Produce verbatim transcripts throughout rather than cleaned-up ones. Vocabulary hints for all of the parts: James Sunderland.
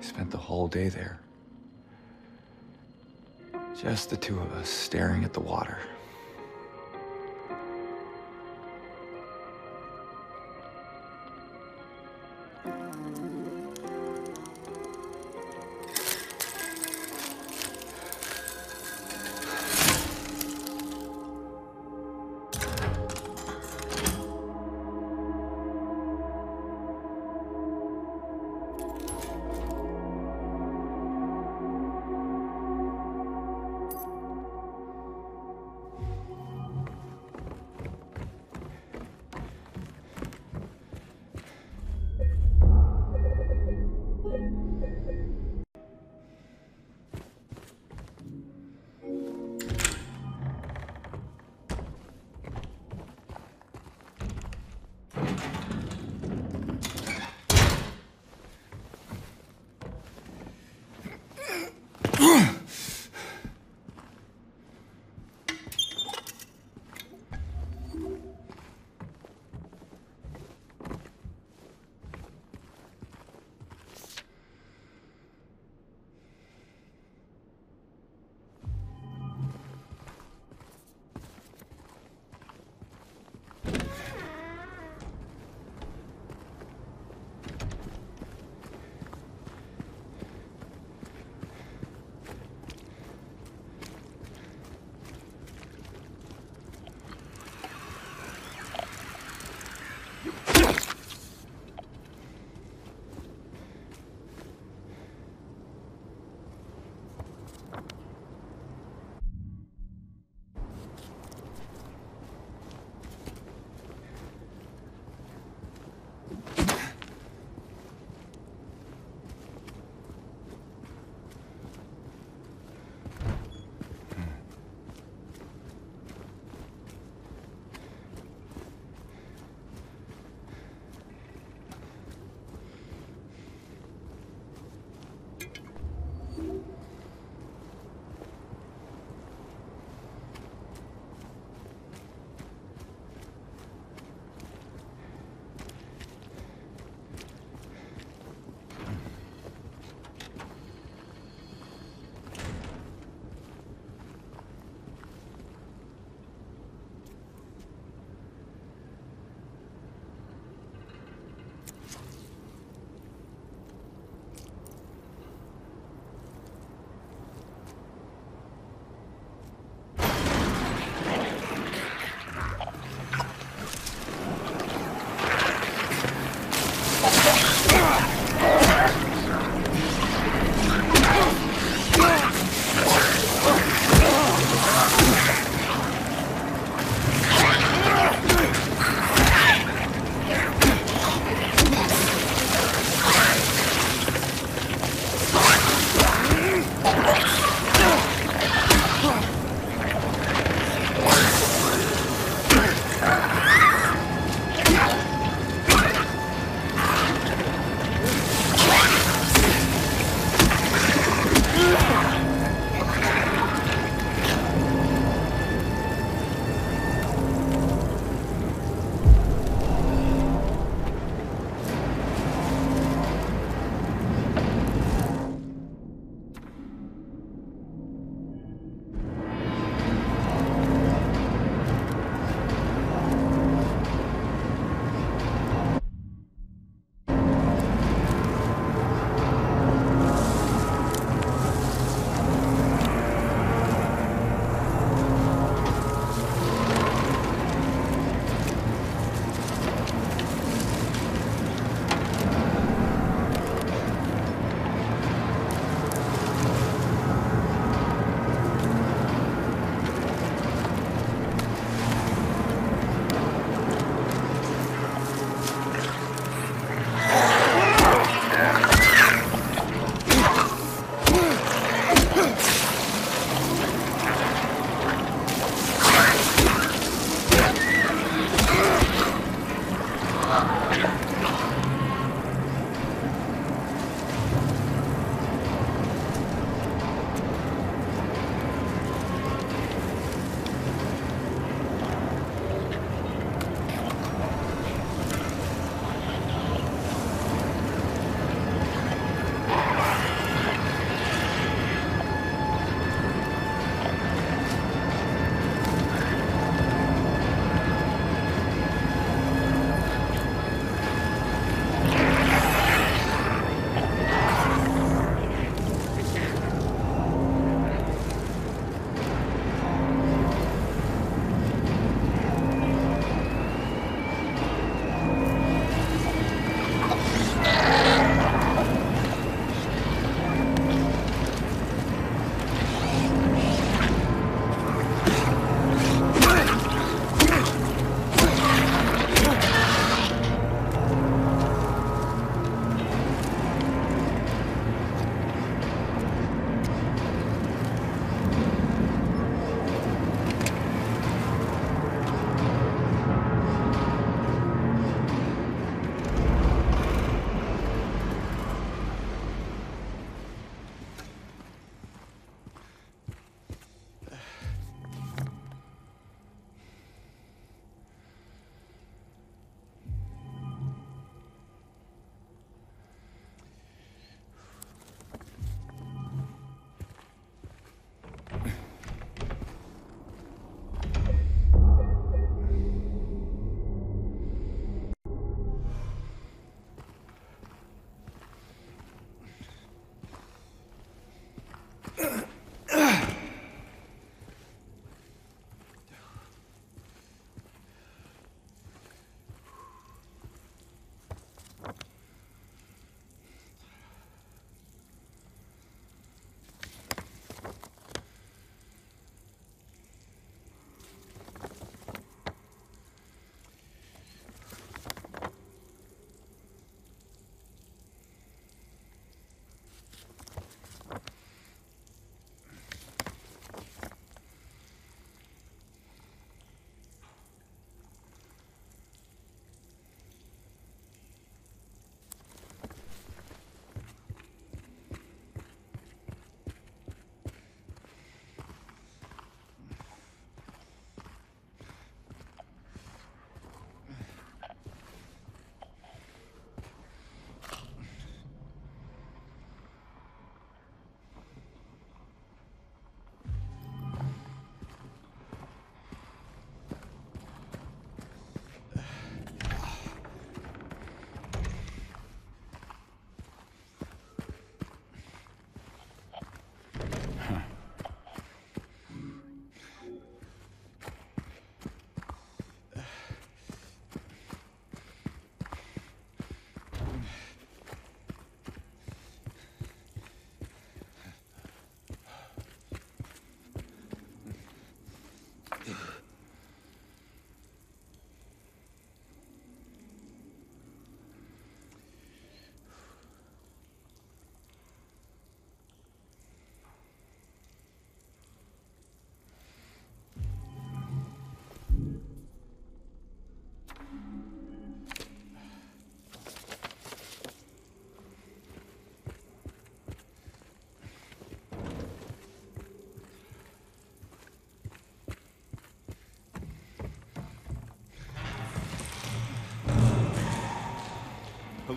Spent the whole day there. Just the two of us staring at the water.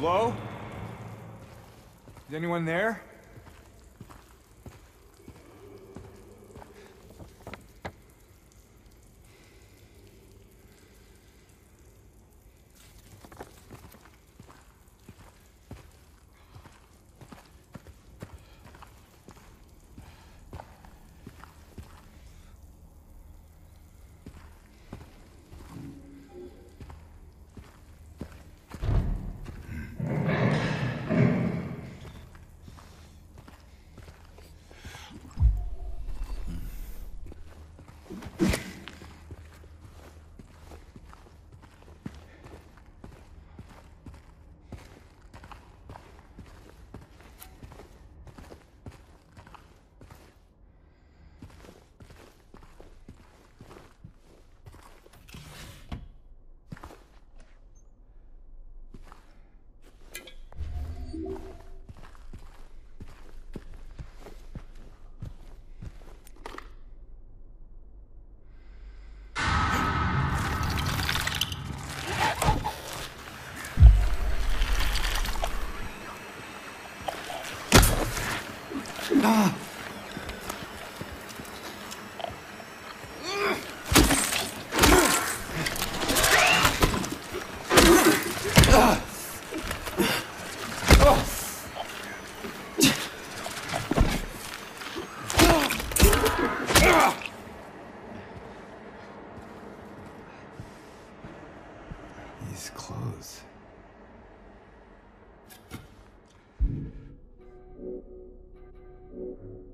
Hello? Is anyone there? Ah! These clothes. Thank you.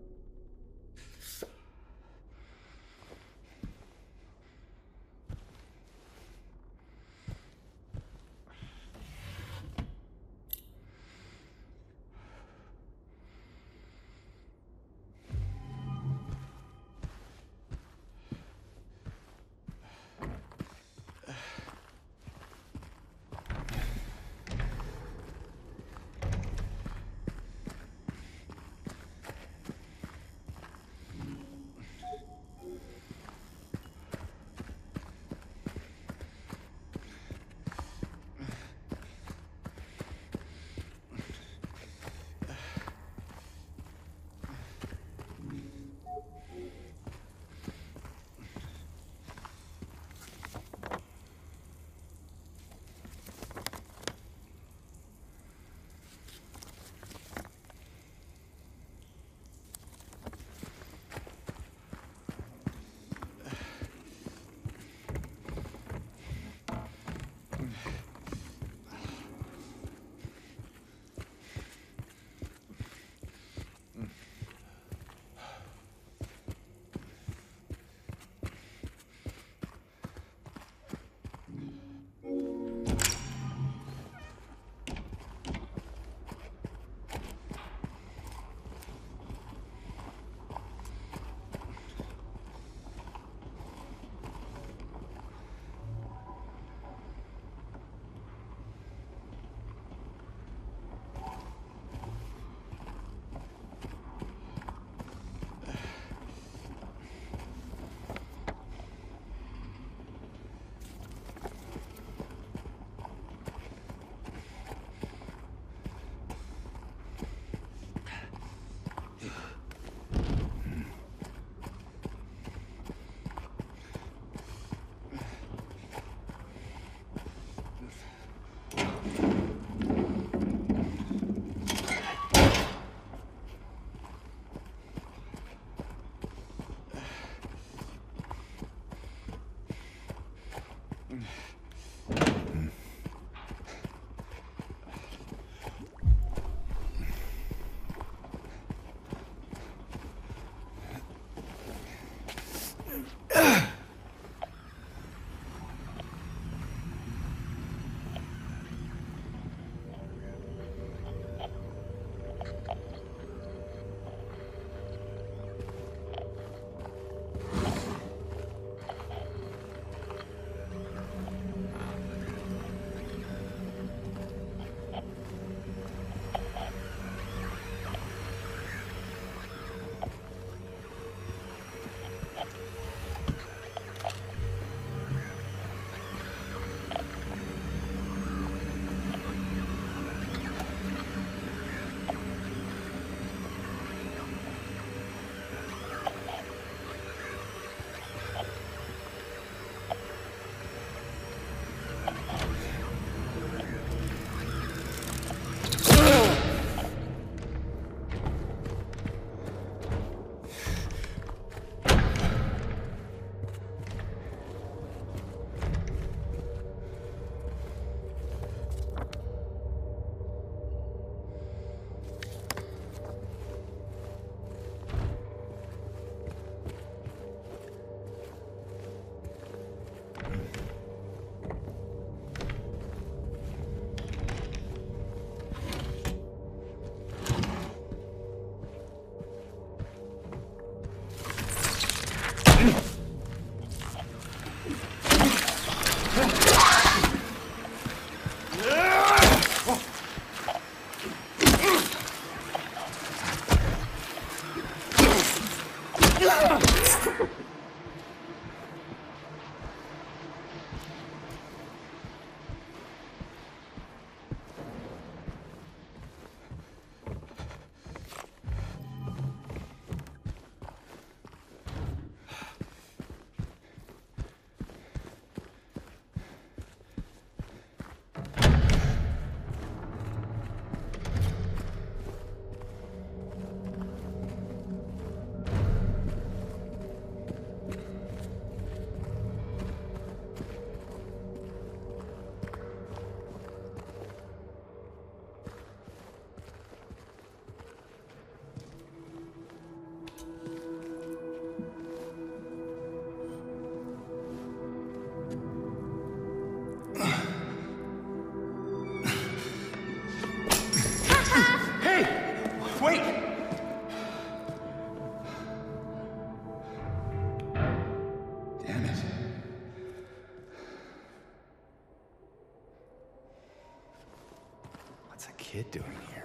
Kid doing here?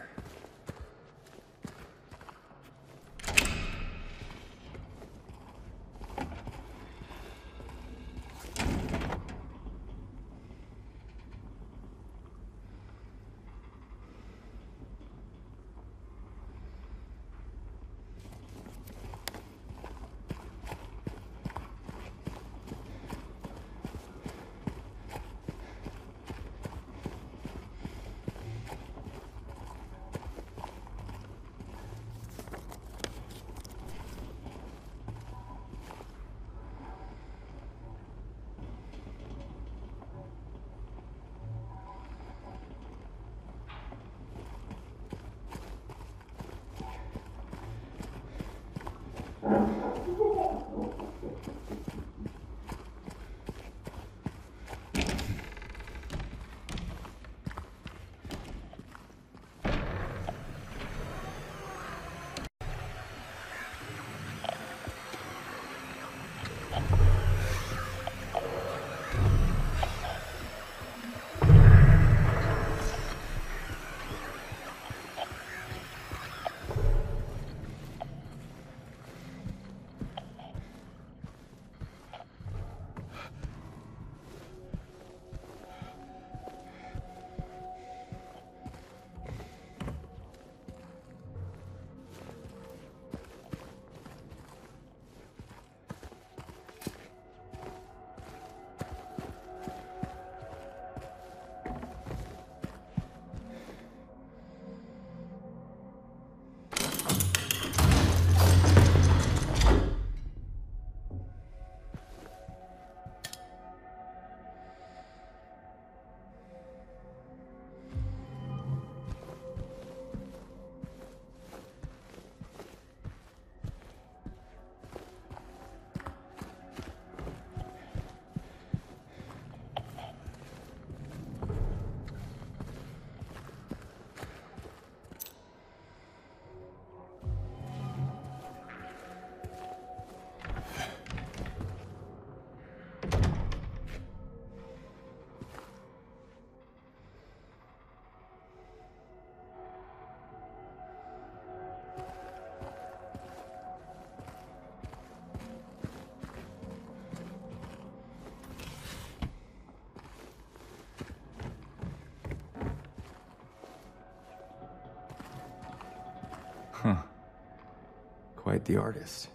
Huh. Quite the artist.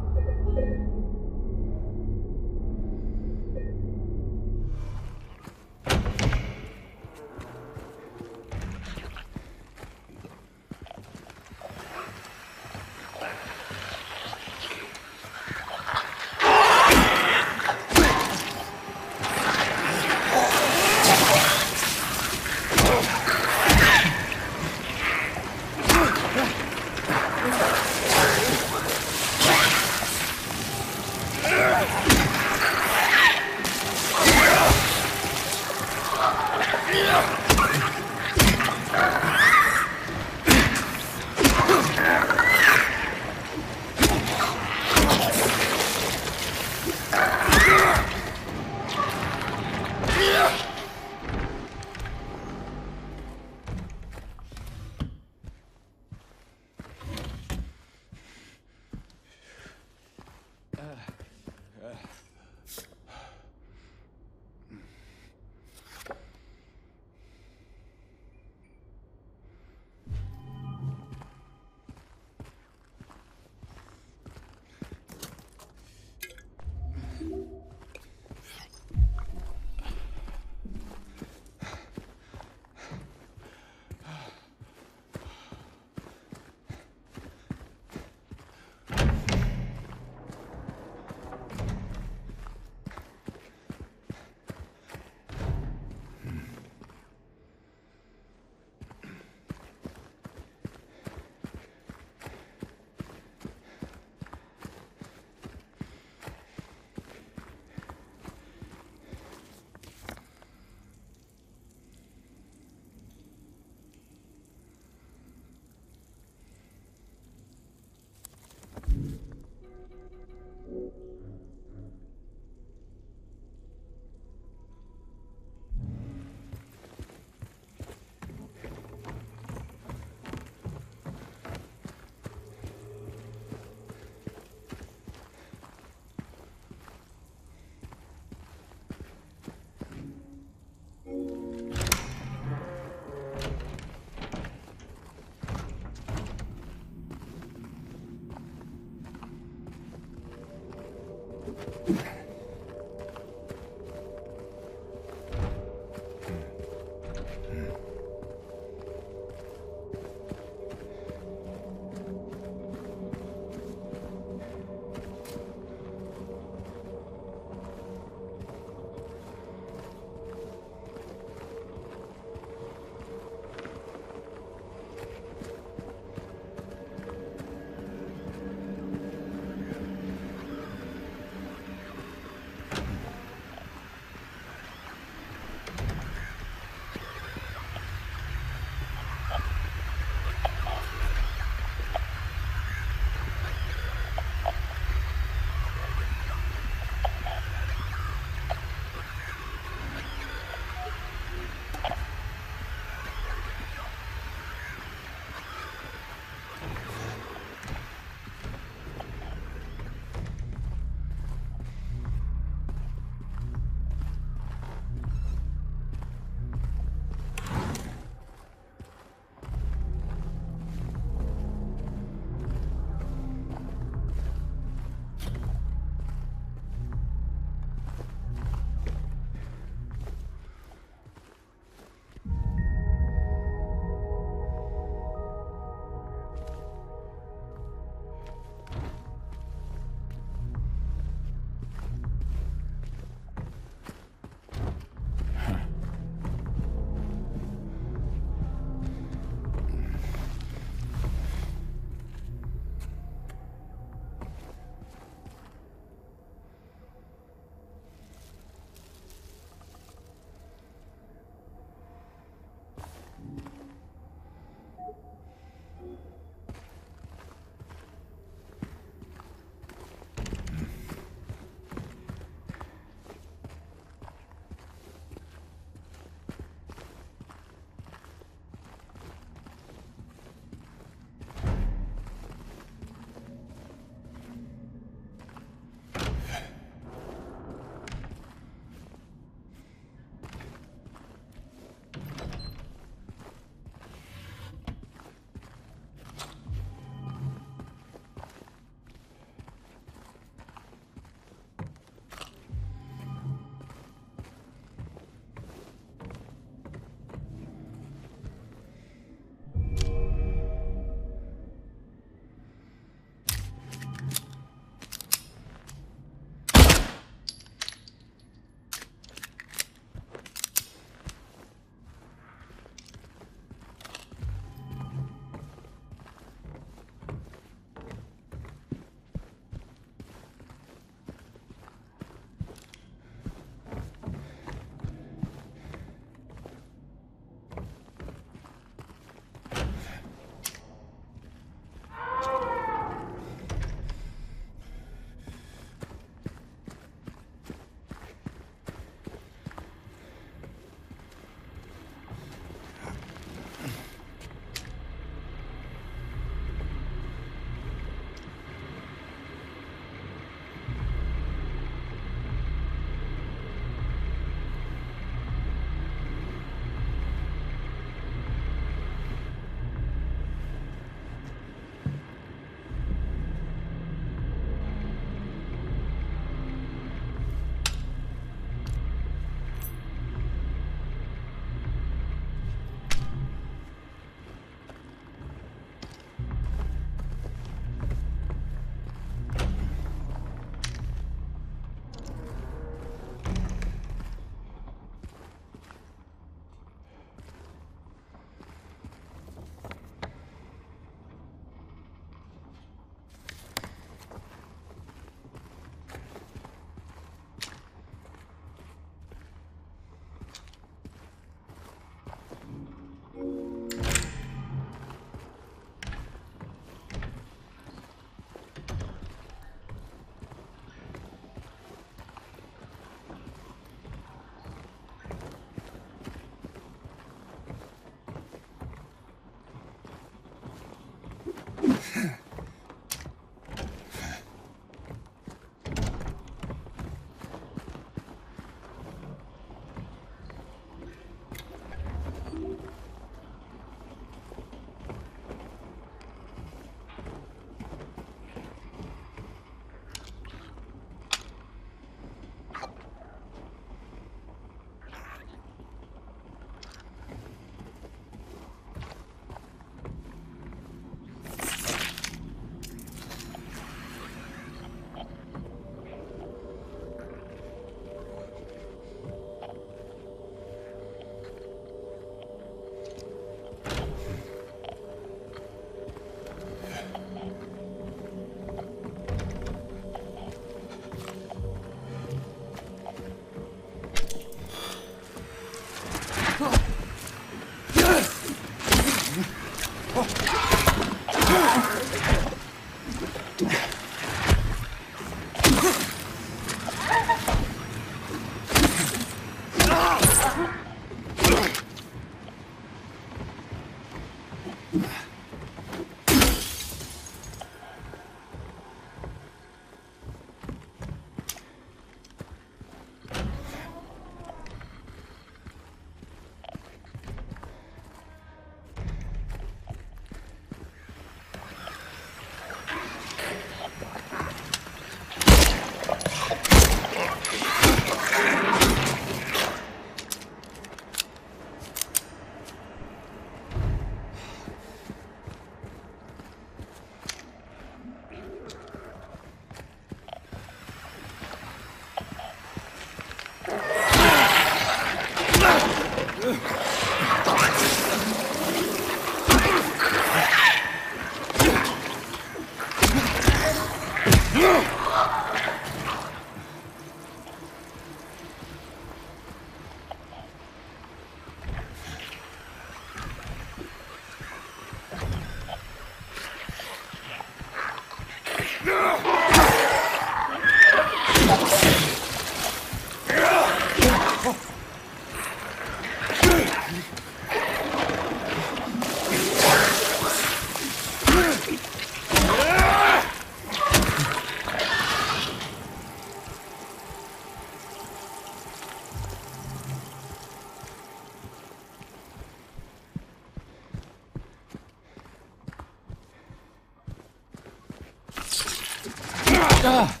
Ah. Ah.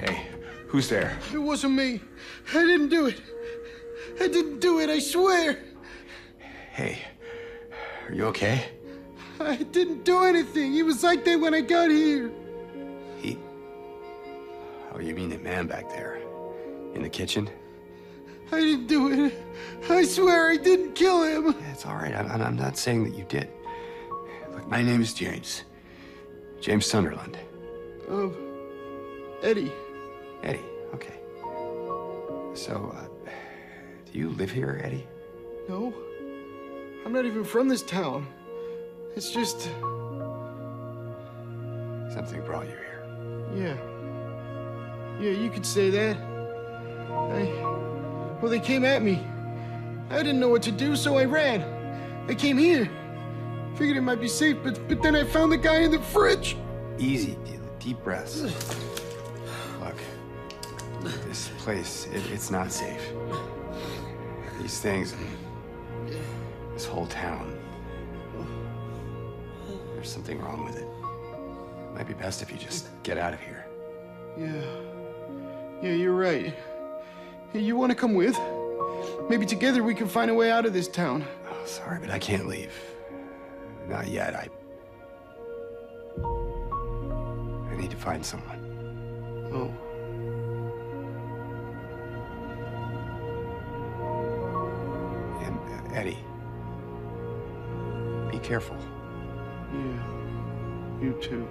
Hey, who's there? It wasn't me. I didn't do it. I didn't do it, I swear. Hey, are you okay? I didn't do anything. He was like that when I got here. He? Oh, you mean that man back there? In the kitchen? I didn't do it. I swear I didn't kill him. Yeah, it's all right. I'm, I'm not saying that you did. Look, my name is James. James Sunderland. Um, Eddie. Eddie, okay. So, uh, do you live here, Eddie? No. I'm not even from this town. It's just... Something brought you here. Yeah. Yeah, you could say that. I... Well, they came at me. I didn't know what to do, so I ran. I came here. Figured it might be safe, but, but then I found the guy in the fridge. Easy, deep breaths. Look, this place, it, it's not safe. These things, this whole town, there's something wrong with it. It might be best if you just get out of here. Yeah, yeah, you're right. Hey, you want to come with? Maybe together we can find a way out of this town. Oh, sorry, but I can't leave. Not yet. I... I need to find someone. Oh. And, uh, Eddie. Be careful. Yeah. You too.